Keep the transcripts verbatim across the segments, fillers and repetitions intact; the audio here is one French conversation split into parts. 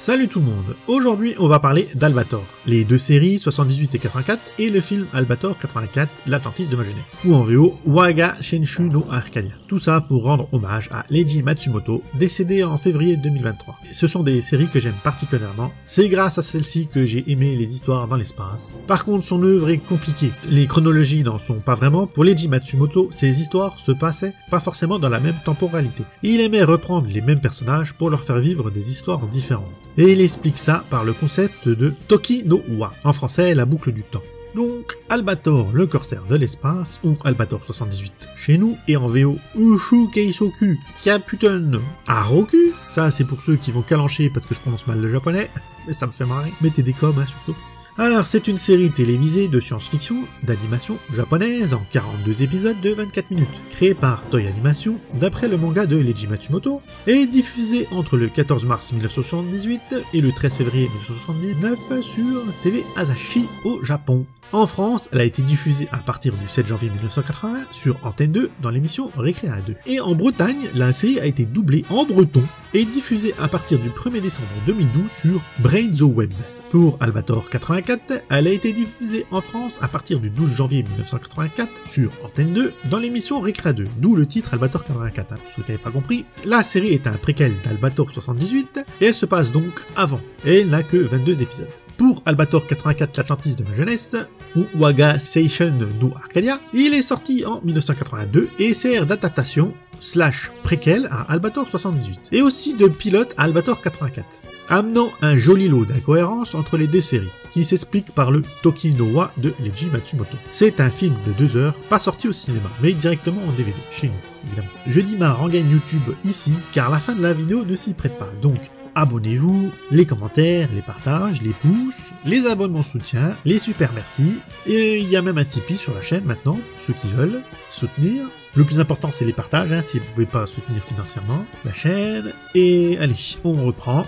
Salut tout le monde, aujourd'hui on va parler d'Albator, les deux séries soixante-dix-huit et quatre-vingt-quatre et le film Albator quatre-vingt-quatre, l'Atlantis de ma jeunesse, ou en V O Waga Seishun no Arcadia. Tout ça pour rendre hommage à Leiji Matsumoto, décédé en février deux mille vingt-trois. Ce sont des séries que j'aime particulièrement, c'est grâce à celle-ci que j'ai aimé les histoires dans l'espace. Par contre son œuvre est compliquée, les chronologies n'en sont pas vraiment, pour Leiji Matsumoto ces histoires se passaient pas forcément dans la même temporalité. Il aimait reprendre les mêmes personnages pour leur faire vivre des histoires différentes. Et il explique ça par le concept de Toki no Wa, en français la boucle du temps. Donc Albator, le corsaire de l'espace, ou Albator soixante-dix-huit chez nous, et en V O Uchū Kaizoku Captain Harlock. Ça c'est pour ceux qui vont calancher parce que je prononce mal le japonais, mais ça me fait marrer, mettez des coms hein, surtout. Alors c'est une série télévisée de science-fiction d'animation japonaise en quarante-deux épisodes de vingt-quatre minutes, créée par Toei Animation d'après le manga de Leiji Matsumoto et diffusée entre le quatorze mars mille neuf cent soixante-dix-huit et le treize février mille neuf cent soixante-dix-neuf sur T V Asahi au Japon. En France, elle a été diffusée à partir du sept janvier mille neuf cent quatre-vingts sur Antenne deux dans l'émission Récré à deux. Et en Bretagne, la série a été doublée en breton et diffusée à partir du premier décembre deux mille douze sur Breizh Web. Pour Albator quatre-vingt-quatre, elle a été diffusée en France à partir du douze janvier mille neuf cent quatre-vingt-quatre sur Antenne deux dans l'émission Récré à deux, d'où le titre Albator quatre-vingt-quatre, hein, pour ceux qui n'avaient pas compris. La série est un préquel d'Albator soixante-dix-huit et elle se passe donc avant, et elle n'a que vingt-deux épisodes. Pour Albator quatre-vingt-quatre l'Atlantis de ma jeunesse, ou Waga Seishun no Arcadia, il est sorti en mille neuf cent quatre-vingt-deux et sert d'adaptation slash préquel à Albator soixante-dix-huit, et aussi de pilote à Albator quatre-vingt-quatre, amenant un joli lot d'incohérences entre les deux séries, qui s'explique par le Toki no Wa de Leiji Matsumoto. C'est un film de deux heures, pas sorti au cinéma, mais directement en D V D, chez nous, évidemment. Je dis ma rengaine YouTube ici, car la fin de la vidéo ne s'y prête pas, donc abonnez-vous, les commentaires, les partages, les pouces, les abonnements soutien, les super merci, et il y a même un Tipeee sur la chaîne maintenant, pour ceux qui veulent soutenir. Le plus important c'est les partages, hein, si vous ne pouvez pas soutenir financièrement la chaîne, et allez, on reprend.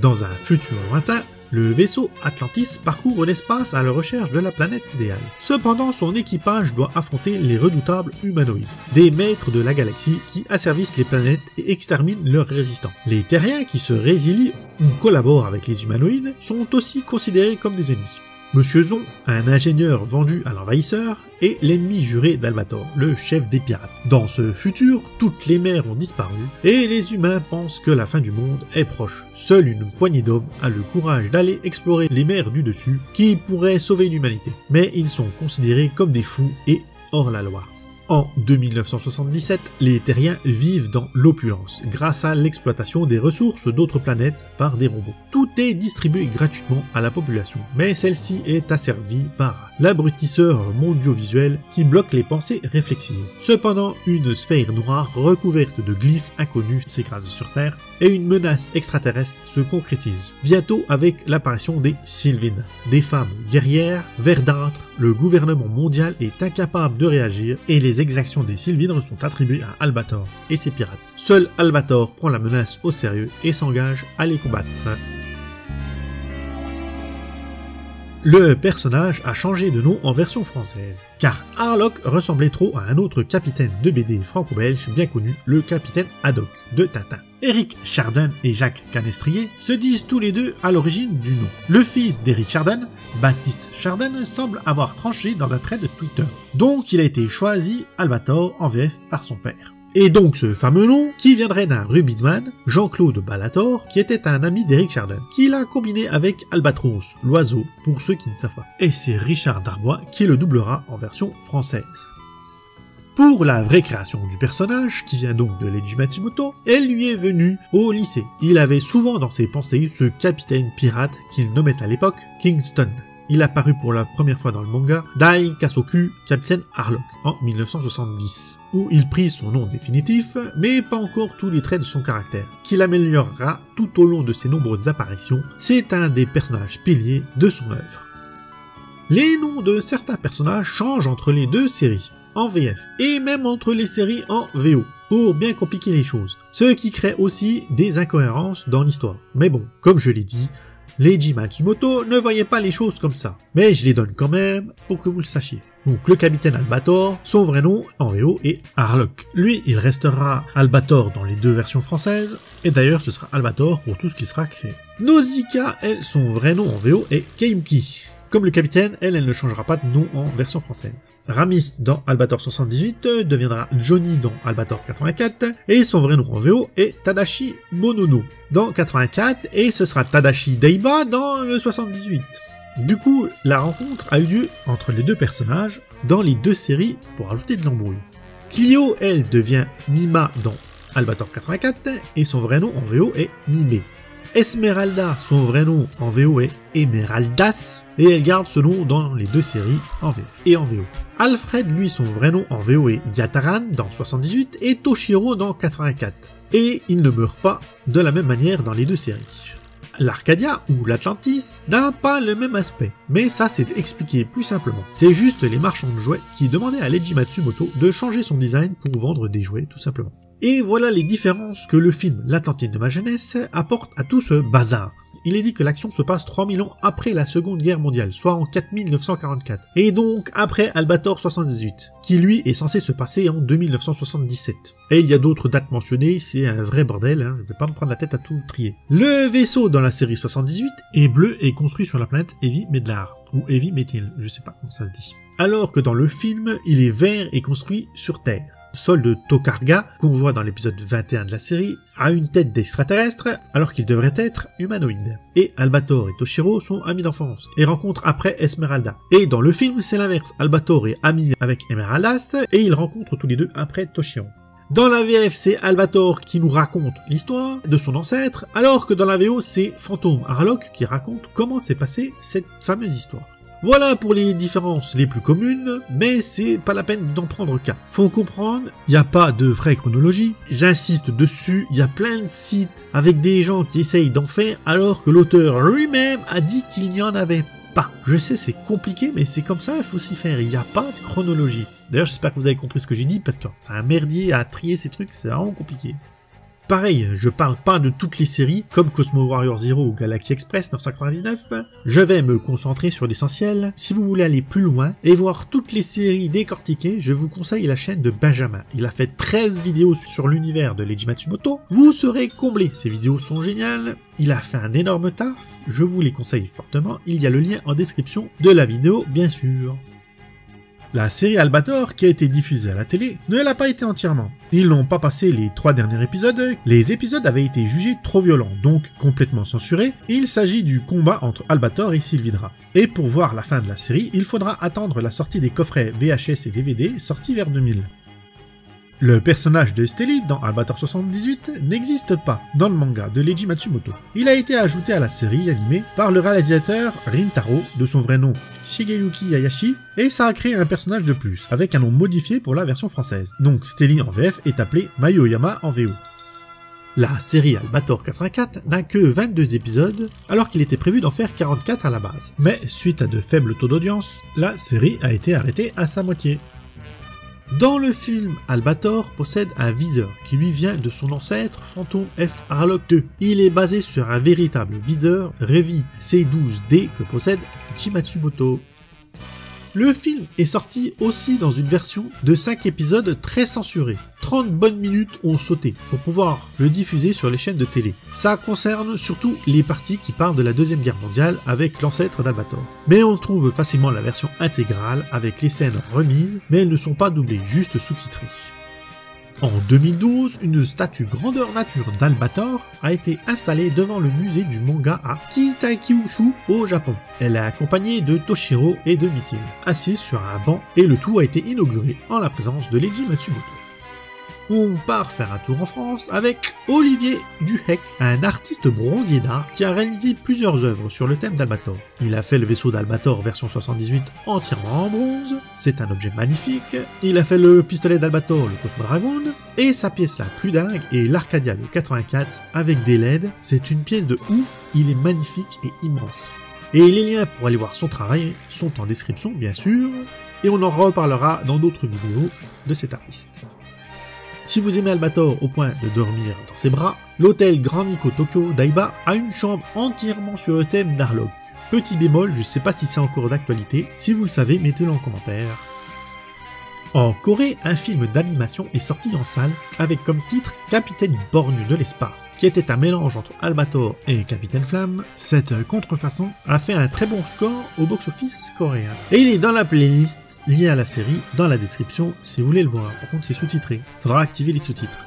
Dans un futur lointain, le vaisseau Atlantis parcourt l'espace à la recherche de la planète idéale. Cependant, son équipage doit affronter les redoutables humanoïdes, des maîtres de la galaxie qui asservissent les planètes et exterminent leurs résistants. Les terriens qui se résilient ou collaborent avec les humanoïdes sont aussi considérés comme des ennemis. Monsieur Zon, un ingénieur vendu à l'envahisseur, est l'ennemi juré d'Albator, le chef des pirates. Dans ce futur, toutes les mers ont disparu et les humains pensent que la fin du monde est proche. Seule une poignée d'hommes a le courage d'aller explorer les mers du dessus qui pourraient sauver l'humanité, mais ils sont considérés comme des fous et hors la loi. En deux mille neuf cent soixante-dix-sept, les terriens vivent dans l'opulence grâce à l'exploitation des ressources d'autres planètes par des robots. Tout est distribué gratuitement à la population, mais celle-ci est asservie par l'abrutisseur mondiovisuel qui bloque les pensées réflexives. Cependant, une sphère noire recouverte de glyphes inconnus s'écrase sur Terre et une menace extraterrestre se concrétise. Bientôt avec l'apparition des Sylvines, des femmes guerrières, verdâtres, le gouvernement mondial est incapable de réagir et les exactions des Sylvidres sont attribuées à Albator et ses pirates. Seul Albator prend la menace au sérieux et s'engage à les combattre. Le personnage a changé de nom en version française, car Harlock ressemblait trop à un autre capitaine de B D franco-belge bien connu, le capitaine Haddock de Tintin. Éric Chardin et Jacques Canestrier se disent tous les deux à l'origine du nom. Le fils d'Éric Chardin, Baptiste Chardin, semble avoir tranché dans un trait de Twitter, donc il a été choisi Albator en V F par son père. Et donc ce fameux nom, qui viendrait d'un rugbyman, Jean-Claude Ballator, qui était un ami d'Éric Chardin, qui l'a combiné avec Albatros, l'oiseau, pour ceux qui ne savent pas. Et c'est Richard Darbois qui le doublera en version française. Pour la vraie création du personnage, qui vient donc de Leiji Matsumoto, elle lui est venue au lycée. Il avait souvent dans ses pensées ce capitaine pirate qu'il nommait à l'époque Kingston. Il apparut pour la première fois dans le manga Dai Kasoku Captain Harlock en mille neuf cent soixante-dix, où il prit son nom définitif, mais pas encore tous les traits de son caractère, qu'il améliorera tout au long de ses nombreuses apparitions. C'est un des personnages piliers de son œuvre. Les noms de certains personnages changent entre les deux séries, en V F, et même entre les séries en V O, pour bien compliquer les choses, ce qui crée aussi des incohérences dans l'histoire. Mais bon, comme je l'ai dit, Leiji Matsumoto ne voyait pas les choses comme ça, mais je les donne quand même pour que vous le sachiez. Donc le capitaine Albator, son vrai nom en V O est Harlock. Lui, il restera Albator dans les deux versions françaises, et d'ailleurs ce sera Albator pour tout ce qui sera créé. Nozika, elle, son vrai nom en V O est Keimki. Comme le capitaine, elle, elle ne changera pas de nom en version française. Ramis dans Albator soixante-dix-huit deviendra Johnny dans Albator quatre-vingt-quatre, et son vrai nom en V O est Tadashi Monono dans quatre-vingt-quatre, et ce sera Tadashi Daiba dans le soixante-dix-huit. Du coup, la rencontre a eu lieu entre les deux personnages dans les deux séries pour ajouter de l'embrouille. Clio, elle, devient Mima dans Albator quatre-vingt-quatre, et son vrai nom en V O est Mime. Esmeralda, son vrai nom en V O est Emeraldas, et elle garde ce nom dans les deux séries en V F et en V O. Alfred, lui, son vrai nom en V O est Yataran dans soixante-dix-huit et Toshiro dans quatre-vingt-quatre. Et il ne meurt pas de la même manière dans les deux séries. L'Arcadia, ou l'Atlantis, n'a pas le même aspect, mais ça c'est expliqué plus simplement. C'est juste les marchands de jouets qui demandaient à Leiji Matsumoto de changer son design pour vendre des jouets tout simplement. Et voilà les différences que le film L'Atlantide de ma jeunesse apporte à tout ce bazar. Il est dit que l'action se passe trois mille ans après la Seconde Guerre mondiale, soit en quatre mille neuf cent quarante-quatre, et donc après Albator soixante-dix-huit, qui lui est censé se passer en deux mille neuf cent soixante-dix-sept. Et il y a d'autres dates mentionnées, c'est un vrai bordel, hein, je vais pas me prendre la tête à tout trier. Le vaisseau dans la série soixante-dix-huit est bleu et construit sur la planète Heavy Medlar, ou Heavy Metal, je sais pas comment ça se dit. Alors que dans le film, il est vert et construit sur Terre. Sol de Tokarga, qu'on voit dans l'épisode vingt et un de la série, a une tête d'extraterrestre alors qu'il devrait être humanoïde. Et Albator et Toshiro sont amis d'enfance et rencontrent après Esmeralda. Et dans le film, c'est l'inverse, Albator est ami avec Emeraldas et ils rencontrent tous les deux après Toshiro. Dans la V F, c'est Albator qui nous raconte l'histoire de son ancêtre, alors que dans la V O, c'est Fantôme Harlock qui raconte comment s'est passée cette fameuse histoire. Voilà pour les différences les plus communes, mais c'est pas la peine d'en prendre qu'un. Faut comprendre, il n'y a pas de vraie chronologie, j'insiste dessus, il y a plein de sites avec des gens qui essayent d'en faire alors que l'auteur lui-même a dit qu'il n'y en avait pas. Je sais, c'est compliqué, mais c'est comme ça, il faut s'y faire, il n'y a pas de chronologie. D'ailleurs, j'espère que vous avez compris ce que j'ai dit, parce que c'est un merdier à trier ces trucs, c'est vraiment compliqué. Pareil, je parle pas de toutes les séries, comme Cosmo Warrior Zero ou Galaxy Express neuf cent quatre-vingt-dix-neuf, je vais me concentrer sur l'essentiel. Si vous voulez aller plus loin et voir toutes les séries décortiquées, je vous conseille la chaîne de Benjamin. Il a fait treize vidéos sur l'univers de Leiji Matsumoto, vous serez comblés, ces vidéos sont géniales, il a fait un énorme taf, je vous les conseille fortement, il y a le lien en description de la vidéo bien sûr. La série Albator, qui a été diffusée à la télé, ne l'a pas été entièrement. Ils n'ont pas passé les trois derniers épisodes, les épisodes avaient été jugés trop violents, donc complètement censurés. Il s'agit du combat entre Albator et Sylvidra. Et pour voir la fin de la série, il faudra attendre la sortie des coffrets V H S et D V D sortis vers deux mille. Le personnage de Stelly dans Albator soixante-dix-huit n'existe pas dans le manga de Leiji Matsumoto. Il a été ajouté à la série animée par le réalisateur Rintaro, de son vrai nom Shigeyuki Hayashi, et ça a créé un personnage de plus, avec un nom modifié pour la version française. Donc Stelly en V F est appelée Mayoyama en V O. La série Albator quatre-vingt-quatre n'a que vingt-deux épisodes, alors qu'il était prévu d'en faire quarante-quatre à la base. Mais suite à de faibles taux d'audience, la série a été arrêtée à sa moitié. Dans le film, Albator possède un viseur qui lui vient de son ancêtre Fantôme F. Harlock deux. Il est basé sur un véritable viseur Revi C douze D que possède Matsumoto. Le film est sorti aussi dans une version de cinq épisodes très censurée. trente bonnes minutes ont sauté pour pouvoir le diffuser sur les chaînes de télé. Ça concerne surtout les parties qui parlent de la Deuxième Guerre mondiale avec l'ancêtre d'Albator. Mais on trouve facilement la version intégrale avec les scènes remises, mais elles ne sont pas doublées, juste sous-titrées. En deux mille douze, une statue grandeur nature d'Albator a été installée devant le musée du manga à Kitakyushu au Japon. Elle est accompagnée de Toshiro et de Mithil, assise sur un banc, et le tout a été inauguré en la présence de Leiji Matsumoto. On part faire un tour en France avec Olivier Duhec, un artiste bronzier d'art qui a réalisé plusieurs œuvres sur le thème d'Albator. Il a fait le vaisseau d'Albator version soixante-dix-huit entièrement en bronze, c'est un objet magnifique. Il a fait le pistolet d'Albator, le Cosmo Dragon, et sa pièce la plus dingue est l'Arcadia de quatre-vingt-quatre avec des L E D. C'est une pièce de ouf, il est magnifique et immense. Et les liens pour aller voir son travail sont en description bien sûr, et on en reparlera dans d'autres vidéos de cet artiste. Si vous aimez Albator au point de dormir dans ses bras, l'hôtel Grand Nico Tokyo Daiba a une chambre entièrement sur le thème d'Harlock. Petit bémol, je sais pas si c'est encore d'actualité, si vous le savez, mettez-le en commentaire. En Corée, un film d'animation est sorti en salle avec comme titre Capitaine Borgne de l'espace, qui était un mélange entre Albator et Capitaine Flamme. Cette contrefaçon a fait un très bon score au box-office coréen. Et il est dans la playlist liée à la série dans la description si vous voulez le voir. Par contre, c'est sous-titré. Faudra activer les sous-titres.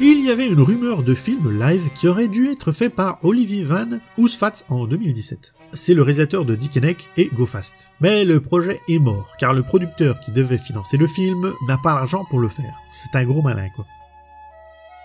Il y avait une rumeur de film live qui aurait dû être fait par Olivier Van Ousfatz en deux mille dix-sept. C'est le réalisateur de Dickeneck et Go Fast. Mais le projet est mort, car le producteur qui devait financer le film n'a pas l'argent pour le faire. C'est un gros malin, quoi.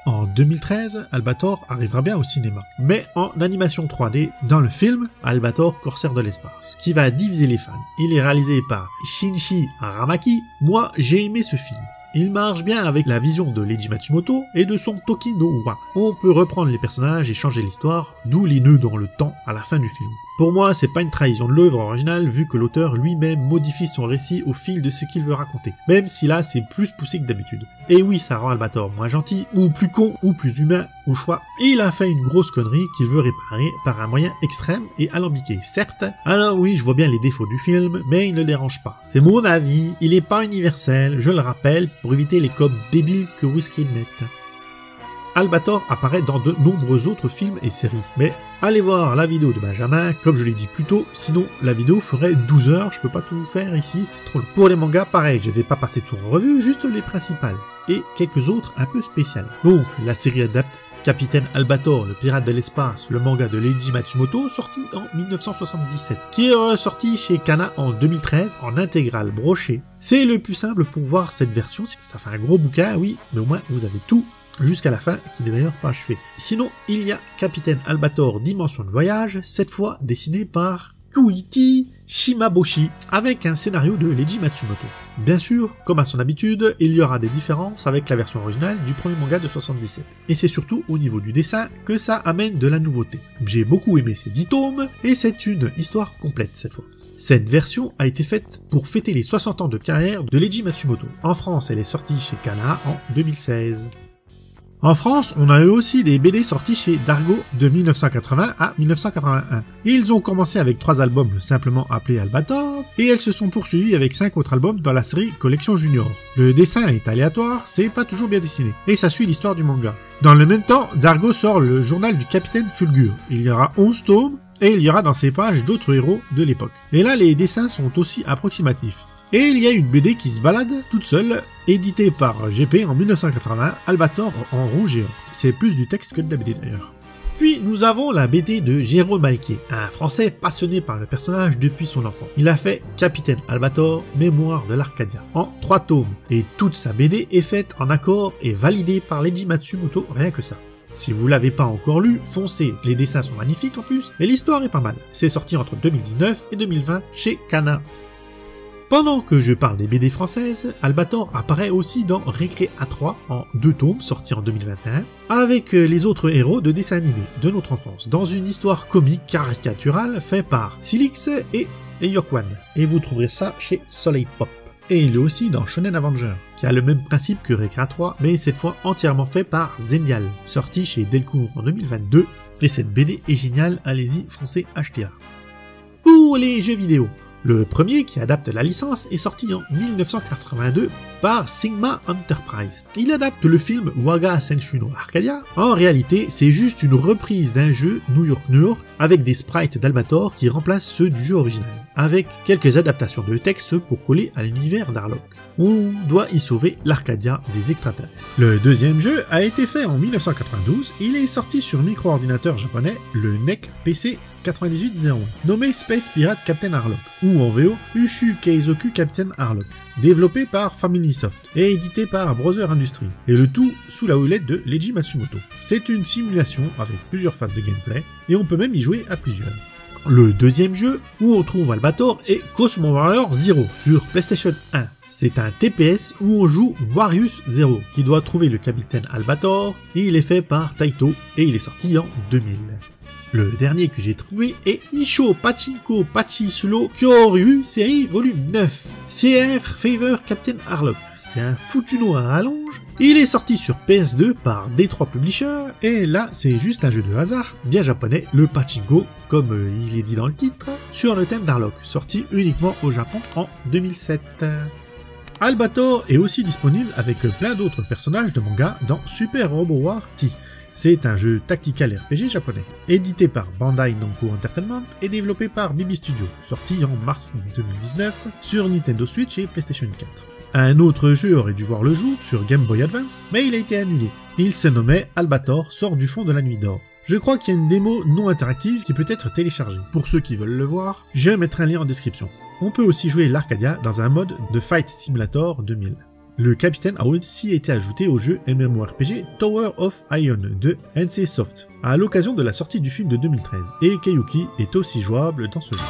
En deux mille treize, Albator arrivera bien au cinéma, mais en animation trois D dans le film Albator Corsaire de l'espace, qui va diviser les fans. Il est réalisé par Shinichi Aramaki. Moi, j'ai aimé ce film. Il marche bien avec la vision de Leiji Matsumoto et de son Toki no Wa. On peut reprendre les personnages et changer l'histoire, d'où les nœuds dans le temps à la fin du film. Pour moi, c'est pas une trahison de l'œuvre originale vu que l'auteur lui-même modifie son récit au fil de ce qu'il veut raconter, même si là c'est plus poussé que d'habitude. Et oui, ça rend Albator moins gentil, ou plus con, ou plus humain, au choix. Et il a fait une grosse connerie qu'il veut réparer par un moyen extrême et alambiqué, certes. Alors oui, je vois bien les défauts du film, mais il ne dérange pas. C'est mon avis, il est pas universel, je le rappelle, pour éviter les coms débiles que Whisky met. Albator apparaît dans de nombreux autres films et séries, mais allez voir la vidéo de Benjamin, comme je l'ai dit plus tôt, sinon la vidéo ferait douze heures, je peux pas tout faire ici, c'est trop long. Pour les mangas, pareil, je vais pas passer tout en revue, juste les principales, et quelques autres un peu spéciales. Donc, la série adapte Capitaine Albator, le pirate de l'espace, le manga de Leiji Matsumoto, sorti en mille neuf cent soixante-dix-sept, qui est ressorti chez Kana en deux mille treize en intégrale brochée. C'est le plus simple pour voir cette version, ça fait un gros bouquin, oui, mais au moins vous avez tout, jusqu'à la fin, qui n'est d'ailleurs pas achevée. Sinon, il y a Capitaine Albator Dimension de voyage, cette fois dessiné par Kuichi Shimaboshi, avec un scénario de Leiji Matsumoto. Bien sûr, comme à son habitude, il y aura des différences avec la version originale du premier manga de soixante-dix-sept. Et c'est surtout au niveau du dessin que ça amène de la nouveauté. J'ai beaucoup aimé ces dix tomes, et c'est une histoire complète cette fois. Cette version a été faite pour fêter les soixante ans de carrière de Leiji Matsumoto. En France, elle est sortie chez Kana en deux mille seize. En France, on a eu aussi des B D sortis chez Dargaud de mille neuf cent quatre-vingts à mille neuf cent quatre-vingt-un. Ils ont commencé avec trois albums simplement appelés Albator, et elles se sont poursuivies avec cinq autres albums dans la série Collection Junior. Le dessin est aléatoire, c'est pas toujours bien dessiné, et ça suit l'histoire du manga. Dans le même temps, Dargaud sort le journal du Capitaine Fulgur. Il y aura onze tomes, et il y aura dans ces pages d'autres héros de l'époque. Et là, les dessins sont aussi approximatifs. Et il y a une B D qui se balade toute seule, éditée par G P en mille neuf cent quatre-vingts, Albator en rouge et or. C'est plus du texte que de la B D d'ailleurs. Puis nous avons la B D de Jérôme Alquier, un Français passionné par le personnage depuis son enfant. Il a fait Capitaine Albator, Mémoire de l'Arcadia, en trois tomes, et toute sa B D est faite en accord et validée par Leiji Matsumoto, rien que ça. Si vous l'avez pas encore lu, foncez, les dessins sont magnifiques en plus, et l'histoire est pas mal. C'est sorti entre deux mille dix-neuf et deux mille vingt chez Kana. Pendant que je parle des B D françaises, Albator apparaît aussi dans Récré à trois en deux tomes sortis en deux mille vingt et un avec les autres héros de dessins animés de notre enfance dans une histoire comique caricaturale faite par Silix et Yokwan, et vous trouverez ça chez Soleil Pop. Et il est aussi dans Shonen Avenger, qui a le même principe que Récré à trois mais cette fois entièrement fait par Zemial, sorti chez Delcourt en deux mille vingt-deux, et cette B D est géniale, allez-y, foncez, achetez-la. Pour les jeux vidéo, le premier qui adapte la licence est sorti en mille neuf cent quatre-vingt-deux par Sigma Enterprise. Il adapte le film Waga Seishun no Arcadia. En réalité, c'est juste une reprise d'un jeu New York New York avec des sprites d'Albator qui remplacent ceux du jeu original, avec quelques adaptations de texte pour coller à l'univers d'Harlock. On doit y sauver l'Arcadia des extraterrestres. Le deuxième jeu a été fait en mille neuf cent quatre-vingt-douze. Il est sorti sur micro-ordinateur japonais, le N E C P C quatre-vingt-dix-huit zéro un, nommé Space Pirate Captain Harlock, ou en V O Uchū Kaizoku Captain Harlock, développé par Faminisoft et édité par Brother Industries, et le tout sous la houlette de Leiji Matsumoto. C'est une simulation avec plusieurs phases de gameplay, et on peut même y jouer à plusieurs. Le deuxième jeu où on trouve Albator est Cosmo Warrior Zero sur PlayStation un. C'est un T P S où on joue Warrius Zero qui doit trouver le capitaine Albator, et il est fait par Taito et il est sorti en deux mille. Le dernier que j'ai trouvé est Isho Pachinko Pachisulo Kyoryu série volume neuf. C R Favor Captain Harlock. C'est un foutu nom à rallonge. Il est sorti sur P S deux par D trois Publisher, et là c'est juste un jeu de hasard, bien japonais, le pachinko, comme euh, il est dit dans le titre, sur le thème d'Harlock, sorti uniquement au Japon en deux mille sept. Albator est aussi disponible avec plein d'autres personnages de manga dans Super Robot War T. C'est un jeu tactical R P G japonais, édité par Bandai Namco Entertainment et développé par Bibi Studio, sorti en mars deux mille dix-neuf sur Nintendo Switch et PlayStation quatre. Un autre jeu aurait dû voir le jour sur Game Boy Advance, mais il a été annulé. Il se nommait Albator sort du fond de la nuit d'or. Je crois qu'il y a une démo non interactive qui peut être téléchargée. Pour ceux qui veulent le voir, je mettrai un lien en description. On peut aussi jouer l'Arcadia dans un mode de Fight Simulator deux mille. Le capitaine a aussi été ajouté au jeu MMORPG Tower of Iron de N C Soft à l'occasion de la sortie du film de deux mille treize, et Keimki est aussi jouable dans ce jeu.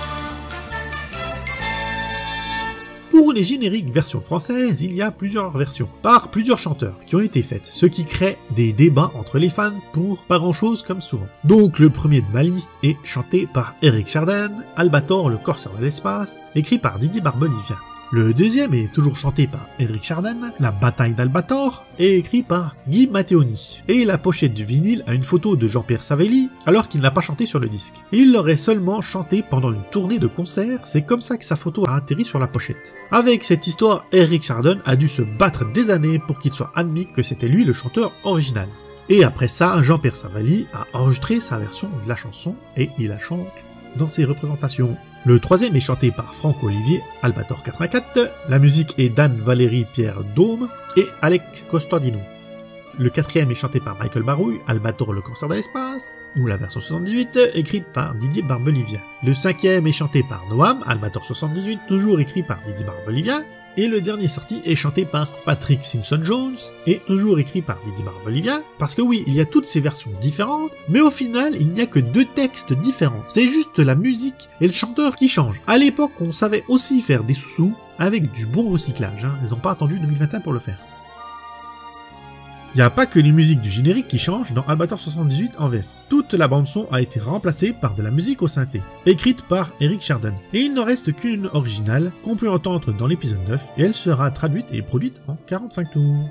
Pour les génériques version française, il y a plusieurs versions par plusieurs chanteurs qui ont été faites, ce qui crée des débats entre les fans pour pas grand chose comme souvent. Donc le premier de ma liste est chanté par Eric Chardin, Albator le corsaire de l'espace, écrit par Didier Barbelivien. Le deuxième est toujours chanté par Eric Chardin, La bataille d'Albator, et écrit par Guy Matteoni. Et la pochette du vinyle a une photo de Jean-Pierre Savelli, alors qu'il n'a pas chanté sur le disque. Il l'aurait seulement chanté pendant une tournée de concert, c'est comme ça que sa photo a atterri sur la pochette. Avec cette histoire, Eric Chardin a dû se battre des années pour qu'il soit admis que c'était lui le chanteur original. Et après ça, Jean-Pierre Savelli a enregistré sa version de la chanson, et il la chante dans ses représentations. Le troisième est chanté par Franck Olivier, Albator quatre-vingt-quatre, la musique est d'Anne-Valérie Pierre-Daume et Alec Costardino. Le quatrième est chanté par Michael Barouille, Albator le corsaire de l'espace, ou la version soixante-dix-huit, écrite par Didier Barbelivien. Le cinquième est chanté par Noam, Albator soixante-dix-huit, toujours écrit par Didier Barbelivien. Et le dernier sorti est chanté par Patrick Simpson-Jones, et toujours écrit par Didier Barbelivien, parce que oui, il y a toutes ces versions différentes, mais au final, il n'y a que deux textes différents. C'est juste la musique et le chanteur qui changent. À l'époque, on savait aussi faire des sous-sous avec du bon recyclage, hein. Ils n'ont pas attendu deux mille vingt et un pour le faire. Il n'y a pas que les musiques du générique qui changent dans Albator soixante-dix-huit en V F. Toute la bande-son a été remplacée par de la musique au synthé, écrite par Eric Chardin. Et il n'en reste qu'une originale qu'on peut entendre dans l'épisode neuf, et elle sera traduite et produite en quarante-cinq tours.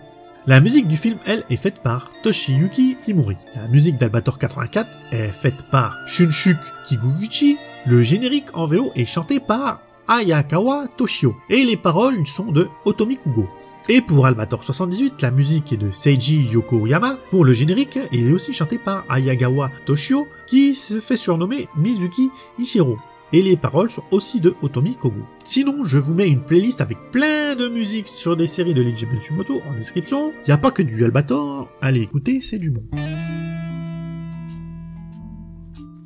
La musique du film, elle, est faite par Toshiyuki Himuri. La musique d'Albator quatre-vingt-quatre est faite par Shunshuk Kiguchi. Le générique en V O est chanté par Ayakawa Toshio. Et les paroles sont de Otomi Kugo. Et pour Albator soixante-dix-huit, la musique est de Seiji Yokoyama. Pour le générique, il est aussi chanté par Ayagawa Toshio, qui se fait surnommer Mizuki Ichiro. Et les paroles sont aussi de Otomi Kogo. Sinon, je vous mets une playlist avec plein de musiques sur des séries de Leiji Matsumoto en description. Il n'y a pas que du Albator, allez écouter, c'est du bon.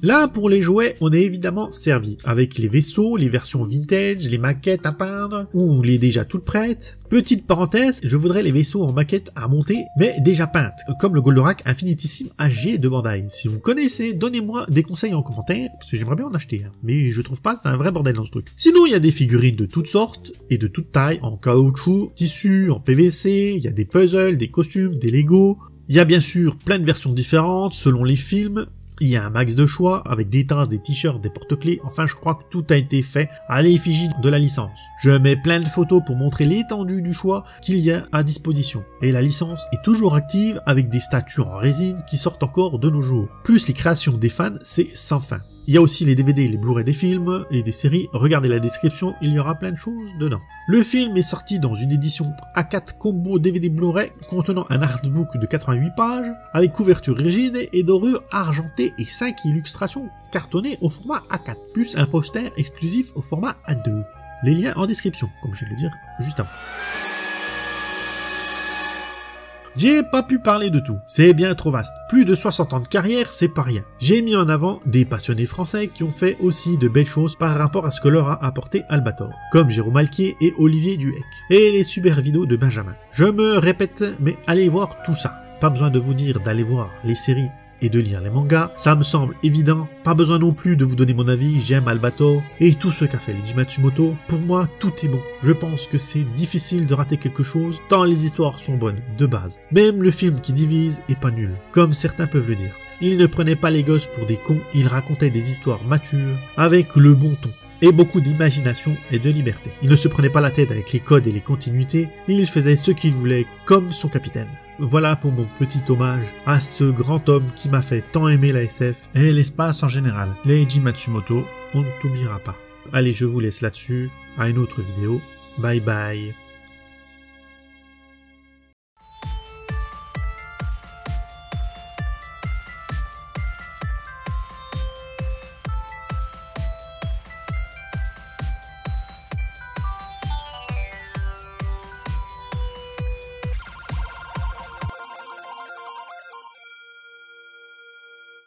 Là, pour les jouets, on est évidemment servi, avec les vaisseaux, les versions vintage, les maquettes à peindre, ou les déjà toutes prêtes. Petite parenthèse, je voudrais les vaisseaux en maquette à monter, mais déjà peintes, comme le Goldorak Infinitissime H G de Bandai. Si vous connaissez, donnez-moi des conseils en commentaire, parce que j'aimerais bien en acheter, hein. Mais je trouve pas, c'est un vrai bordel dans ce truc. Sinon, il y a des figurines de toutes sortes, et de toutes tailles, en caoutchouc, tissu, en P V C, il y a des puzzles, des costumes, des Lego. Il y a bien sûr plein de versions différentes, selon les films. Il y a un max de choix, avec des tasses, des t-shirts, des porte-clés, enfin je crois que tout a été fait à l'effigie de la licence. Je mets plein de photos pour montrer l'étendue du choix qu'il y a à disposition. Et la licence est toujours active avec des statues en résine qui sortent encore de nos jours. Plus les créations des fans, c'est sans fin. Il y a aussi les D V D et les Blu-ray des films et des séries, regardez la description, il y aura plein de choses dedans. Le film est sorti dans une édition A quatre combo D V D Blu-ray contenant un artbook de quatre-vingt-huit pages, avec couverture rigide et dorure argentée et cinq illustrations cartonnées au format A quatre, plus un poster exclusif au format A deux. Les liens en description, comme je vais le dire juste avant. J'ai pas pu parler de tout, c'est bien trop vaste. Plus de soixante ans de carrière, c'est pas rien. J'ai mis en avant des passionnés français qui ont fait aussi de belles choses par rapport à ce que leur a apporté Albator, comme Jérôme Alquier et Olivier Duhec, et les super vidéos de Benjamin. Je me répète, mais allez voir tout ça. Pas besoin de vous dire d'aller voir les séries et de lire les mangas, ça me semble évident. Pas besoin non plus de vous donner mon avis, j'aime Albator et tout ce qu'a fait Leiji Matsumoto. Pour moi, tout est bon. Je pense que c'est difficile de rater quelque chose, tant les histoires sont bonnes, de base. Même le film qui divise est pas nul, comme certains peuvent le dire. Il ne prenait pas les gosses pour des cons, il racontait des histoires matures avec le bon ton et beaucoup d'imagination et de liberté. Il ne se prenait pas la tête avec les codes et les continuités, et il faisait ce qu'il voulait comme son capitaine. Voilà pour mon petit hommage à ce grand homme qui m'a fait tant aimer la S F et l'espace en général. Leiji Matsumoto, on ne t'oubliera pas. Allez, je vous laisse là-dessus, à une autre vidéo. Bye bye.